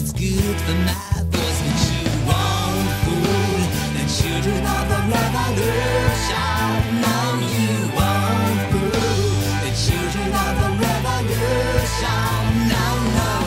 it's good for my voice. But you won't fool the children of the revolution. No, you won't fool the children of the revolution. No, no, no.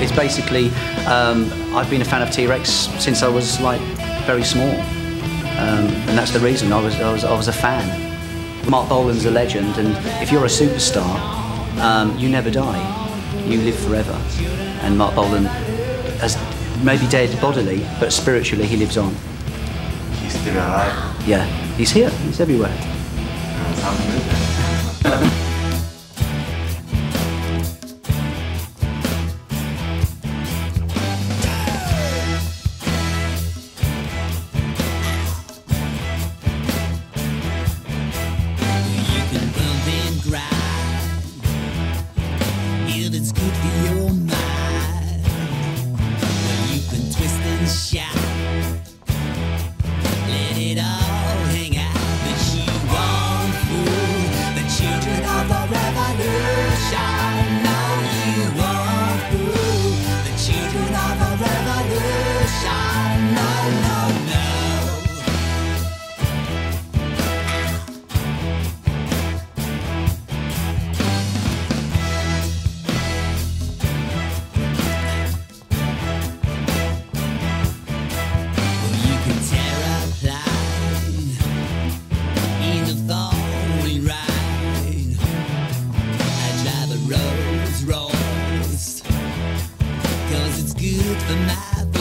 It's basically, I've been a fan of T. Rex since I was like very small, and that's the reason I was a fan. Marc Bolan's a legend, and if you're a superstar, you never die, you live forever. And Marc Bolan has maybe dead bodily, but spiritually he lives on. He's still alive. Yeah, he's here. He's everywhere. It's good for your mind. Well, you can twist and shout, let it all hang out. But you won't fool the children of the revolution. No, you won't fool the children of the revolution. No, no, no. Good for my